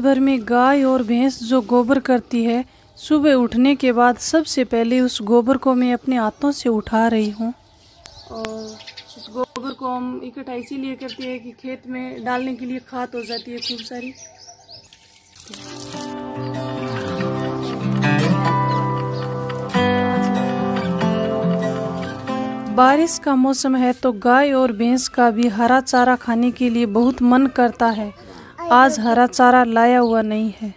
भर में गाय और भैंस जो गोबर करती है, सुबह उठने के बाद सबसे पहले उस गोबर को मैं अपने हाथों से उठा रही हूँ। और इस गोबर को हम इकट्ठा इसीलिए करते हैं कि खेत में डालने के लिए खाद हो जाती है खूब सारी। बारिश का मौसम है तो गाय और भैंस का भी हरा चारा खाने के लिए बहुत मन करता है। आज हरा चारा लाया हुआ नहीं है।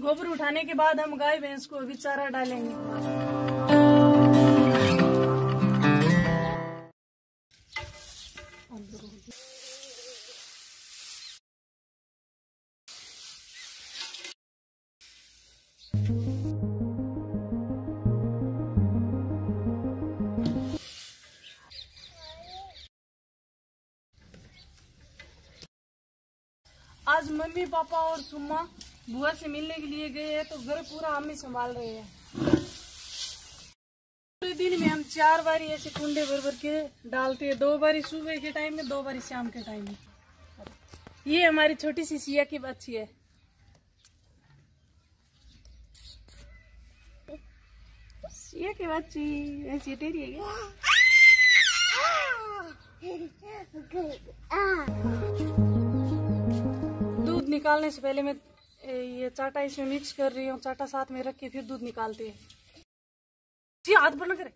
गोबर उठाने के बाद हम गाय भैंस को भी चारा डालेंगे। आज मम्मी पापा और सुम्मा बुआ से मिलने के लिए गए हैं तो घर पूरा हम ही संभाल रहे हैं। पूरे दिन में हम 4 बारी ऐसे कुंडे भर भर के डालते हैं, 2 बारी सुबह के टाइम में, 2 बारी शाम के टाइम में। ये हमारी छोटी सी सिया की बच्ची है। सिया की बच्ची ऐसी टेढ़ी है। निकालने से पहले मैं ये चाटा इसमें मिक्स कर रही हूँ, चाटा साथ में रख के फिर दूध निकालते हैं। जी हाथ बंद करे।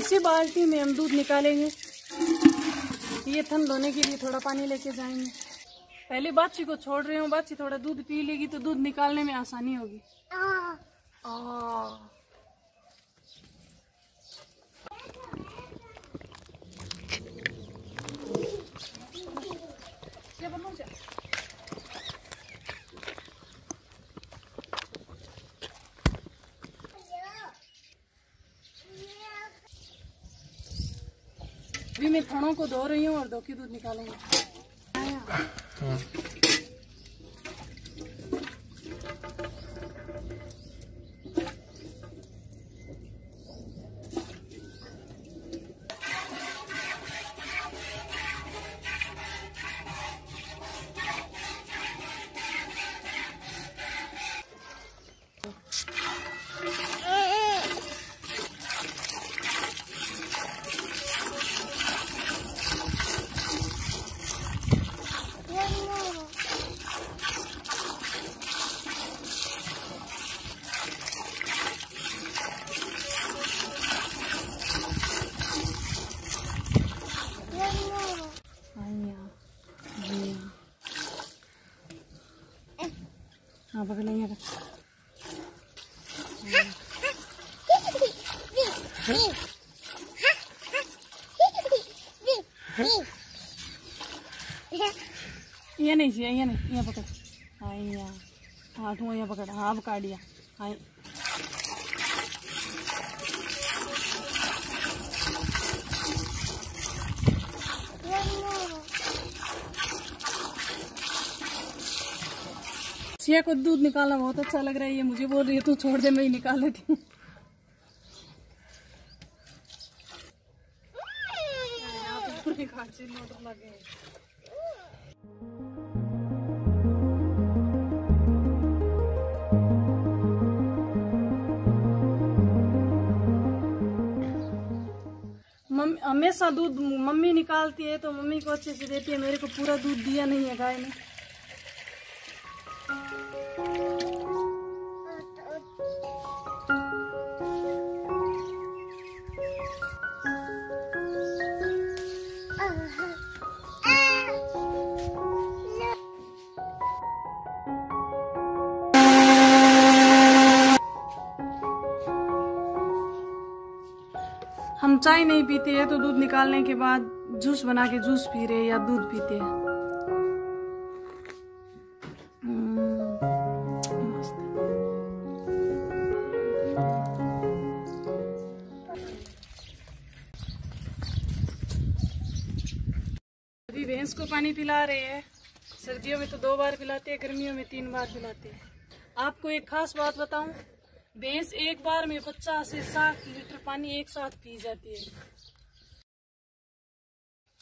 इसी बाल्टी में हम दूध निकालेंगे। ये थन धोने के लिए थोड़ा पानी लेके जाएंगे। पहले बाछी को छोड़ रहे हूँ, बाछी थोड़ा दूध पी लेगी तो दूध निकालने में आसानी होगी। अभी मैं थनों को धो रही हूँ और धो के दूध निकालूंगी। ये नहीं चाहिए, ये नहीं, ये पकड़। हाँ यहाँ हाथों, यहाँ पकड़। हाँ पकड़ दिया। हाँ सिया को दूध निकालना बहुत अच्छा लग रहा है। ये मुझे बोल रही है तू छोड़ दे, मैं ही निकाल लेती हूँ। हमेशा दूध मम्मी निकालती है तो मम्मी को अच्छे से देती है, मेरे को पूरा दूध दिया नहीं है गाय ने। हम चाय नहीं पीते हैं तो दूध निकालने के बाद जूस बना के जूस पी रहे हैं या दूध पीते हैं। मस्त। भैंस को पानी पिला रहे हैं। सर्दियों में तो 2 बार पिलाते हैं, गर्मियों में 3 बार पिलाते हैं। आपको एक खास बात बताऊं, भैंस एक बार में 50 से 60 लीटर पानी एक साथ पी जाती है।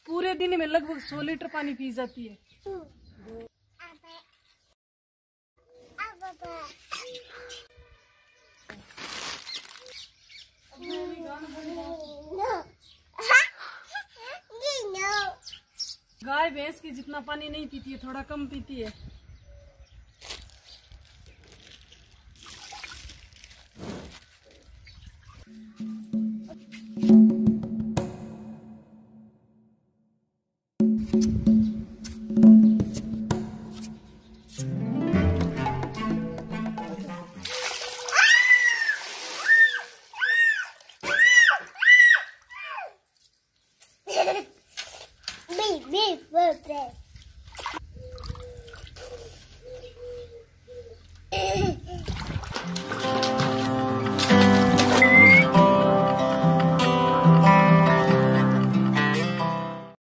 पूरे दिन में लगभग 100 लीटर पानी पी जाती है। गाय भैंस की जितना पानी नहीं पीती है, थोड़ा कम पीती है। Birthday.